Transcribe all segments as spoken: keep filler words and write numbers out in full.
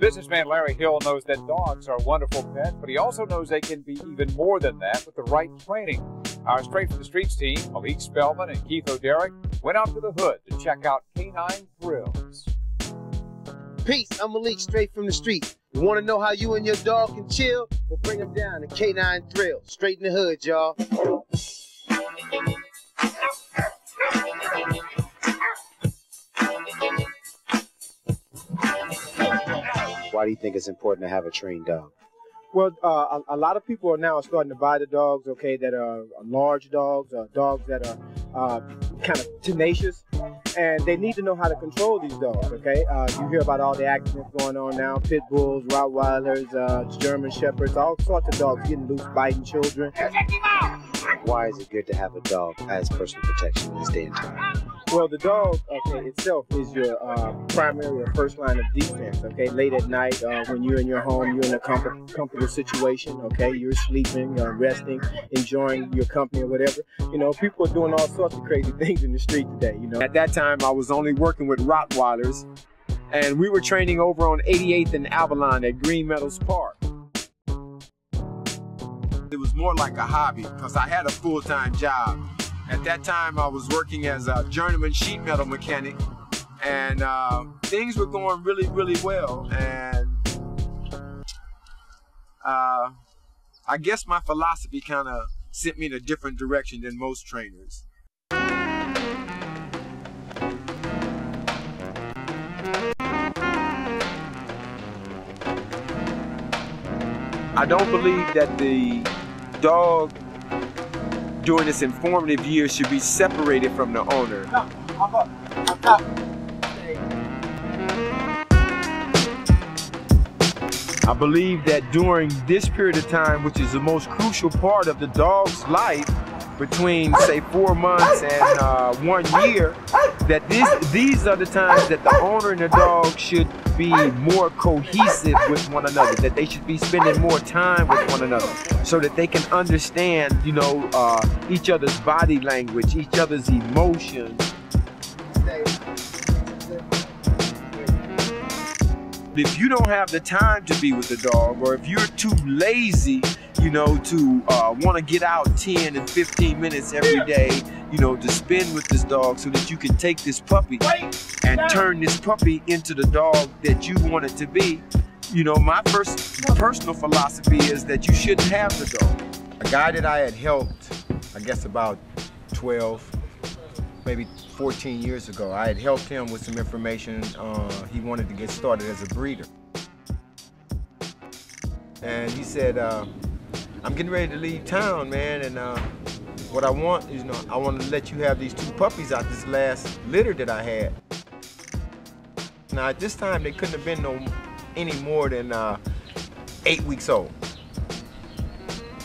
Businessman Larry Hill knows that dogs are wonderful pets, but he also knows they can be even more than that with the right training. Our Straight from the Streets team, Malik Spellman and Keith O'Derrick, went out to the hood to check out Canine Thrills. Peace, I'm Malik, Straight from the Streets. You want to know how you and your dog can chill? We'll bring them down to Canine Thrills, straight in the hood, y'all. Why do you think it's important to have a trained dog? Well, uh, a, a lot of people are now starting to buy the dogs, okay, that are large dogs, or dogs that are uh, kind of tenacious, and they need to know how to control these dogs, okay? Uh, you hear about all the accidents going on now, pit bulls, Rottweilers, uh, German Shepherds, all sorts of dogs getting loose, biting children. Why is it good to have a dog as personal protection in this day and time? Well, the dog, okay, itself is your uh, primary or first line of defense, okay? Late at night, uh, when you're in your home, you're in a com comfortable situation, okay? You're sleeping, uh, resting, enjoying your company or whatever. You know, people are doing all sorts of crazy things in the street today, you know? At that time, I was only working with Rottweilers, and we were training over on eighty-eighth and Avalon at Green Meadows Park. It was more like a hobby because I had a full-time job. At that time, I was working as a journeyman sheet metal mechanic, and uh, things were going really, really well. And uh, I guess my philosophy kind of sent me in a different direction than most trainers. I don't believe that the dog during this informative year should be separated from the owner. No, I'm up. I'm up. I believe that during this period of time, which is the most crucial part of the dog's life, between say four months and uh, one year, that this, these are the times that the owner and the dog should be more cohesive with one another, that they should be spending more time with one another so that they can understand, you know, uh, each other's body language, each other's emotions. If you don't have the time to be with the dog, or if you're too lazy, you know, to uh, want to get out ten and fifteen minutes every day, you know, to spend with this dog so that you can take this puppy and turn this puppy into the dog that you want it to be, you know, my first personal philosophy is that you shouldn't have the dog. A guy that I had helped, I guess about twelve, maybe fourteen years ago, I had helped him with some information. Uh, he wanted to get started as a breeder. And he said, uh, I'm getting ready to leave town, man, and uh, what I want is, you know, I want to let you have these two puppies out this last litter that I had. Now, at this time, they couldn't have been no any more than uh, eight weeks old.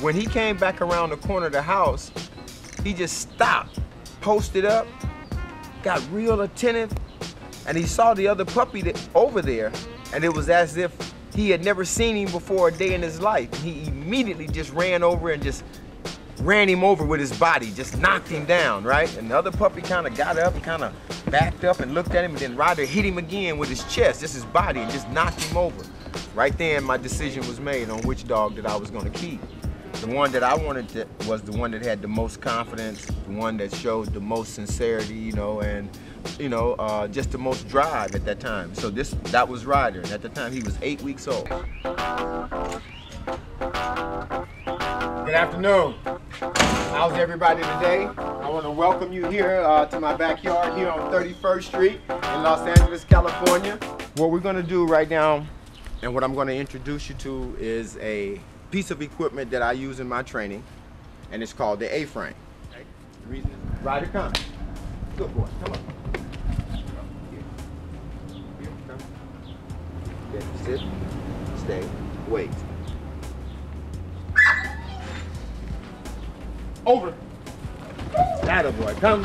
When he came back around the corner of the house, he just stopped, posted up, got real attentive, and he saw the other puppy that, over there, and it was as if he had never seen him before a day in his life. He immediately just ran over and just ran him over with his body, just knocked him down, right? And the other puppy kind of got up and kind of backed up and looked at him, and then Ryder hit him again with his chest, just his body, and just knocked him over. Right then, my decision was made on which dog that I was going to keep. The one that I wanted to, was the one that had the most confidence, the one that showed the most sincerity, you know, and you know, uh, just the most drive at that time. So this, that was Ryder, and at the time he was eight weeks old. Good afternoon. How's everybody today? I want to welcome you here uh, to my backyard here on thirty-first street in Los Angeles, California. What we're going to do right now, and what I'm going to introduce you to, is a piece of equipment that I use in my training, and it's called the A-frame. Okay. The reason is Ryder, come. Good boy, come on. Here. Here, come. Okay, sit, stay, wait. Over. That a boy, come.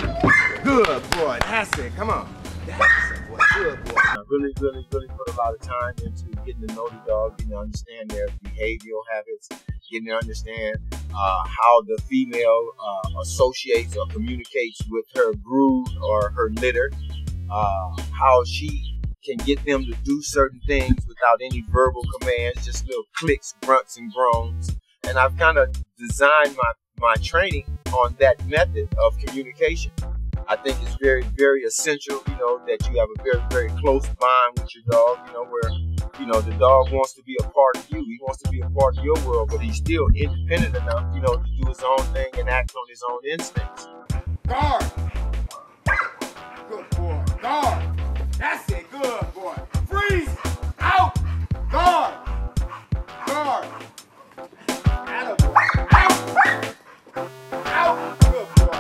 Good boy, that's it, come on. That's it, boy, good boy. I really, really, really put a lot of time into getting to know the dog, getting to understand their behavioral habits, getting to understand uh, how the female uh, associates or communicates with her brood or her litter, uh, how she can get them to do certain things without any verbal commands, just little clicks, grunts, and groans. And I've kind of designed my, my training on that method of communication. I think it's very, very essential, you know, that you have a very, very close bond with your dog, you know, where, you know, the dog wants to be a part of you. He wants to be a part of your world, but he's still independent enough, you know, to do his own thing and act on his own instincts. Guard! Good boy. Guard! That's it. Good boy. Freeze! Out! Guard! Guard! Attaboy. Out! Out! Good boy.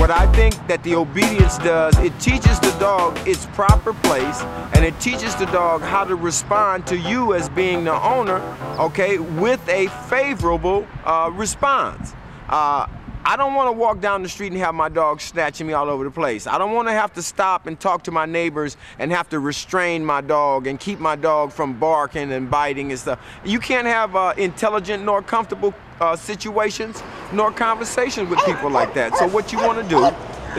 What I think that the obedience does, it teaches the dog its proper place, and it teaches the dog how to respond to you as being the owner, okay, with a favorable uh, response. Uh, I don't want to walk down the street and have my dog snatching me all over the place. I don't want to have to stop and talk to my neighbors and have to restrain my dog and keep my dog from barking and biting and stuff. You can't have uh, intelligent nor comfortable uh, situations nor conversations with people like that. So what you want to do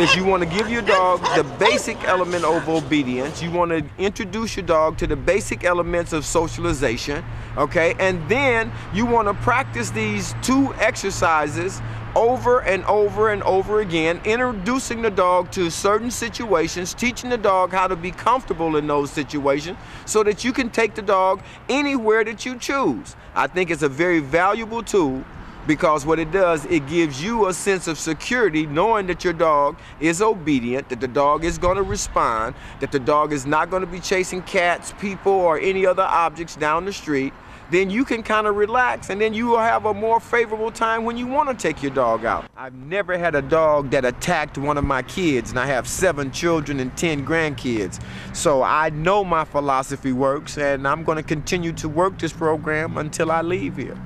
is you want to give your dog the basic element of obedience. You want to introduce your dog to the basic elements of socialization, okay? And then you want to practice these two exercises over and over and over again, introducing the dog to certain situations, teaching the dog how to be comfortable in those situations so that you can take the dog anywhere that you choose. I think it's a very valuable tool, because what it does, it gives you a sense of security knowing that your dog is obedient, that the dog is going to respond, that the dog is not going to be chasing cats, people, or any other objects down the street. Then you can kind of relax, and then you will have a more favorable time when you want to take your dog out. I've never had a dog that attacked one of my kids, and I have seven children and ten grandkids. So I know my philosophy works, and I'm going to continue to work this program until I leave here.